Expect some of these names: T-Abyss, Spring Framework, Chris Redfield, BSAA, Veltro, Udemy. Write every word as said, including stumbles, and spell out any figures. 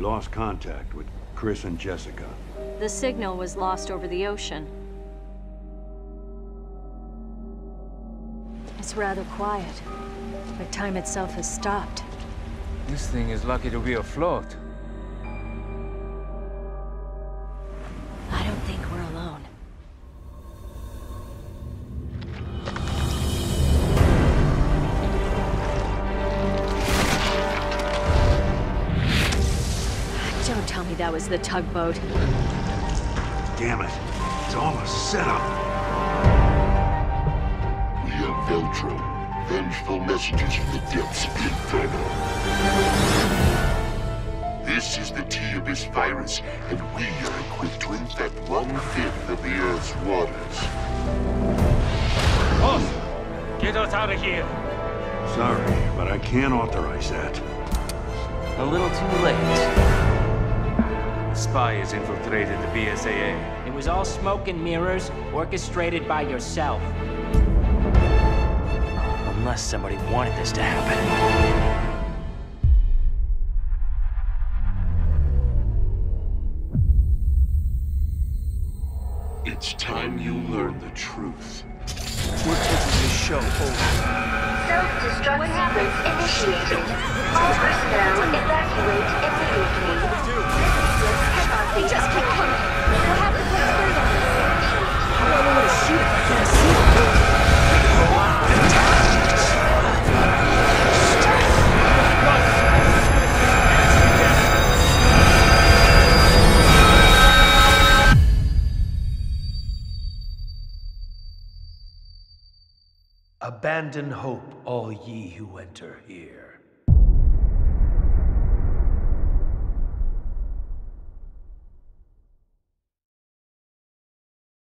We lost contact with Chris and Jessica. The signal was lost over the ocean. It's rather quiet, but time itself has stopped. This thing is lucky to be afloat. I don't think we're alone. Don't tell me that was the tugboat. Damn it. It's all a setup. We are Veltro, vengeful messengers from the depths of Inferno. This is the T-Abyss virus, and we are equipped to infect one-fifth of the Earth's waters. Boss, get us out of here. Sorry, but I can't authorize that. A little too late. The spy has infiltrated the B S A A. It was all smoke and mirrors, orchestrated by yourself. Unless somebody wanted this to happen. It's time you learn the truth. We're taking this show over. Self-destruct sequence initiated. All personnel evacuate immediately. They just can't come. We'll have to play further. I don't know where to shoot. I can't see. Abandon hope, all ye who enter here.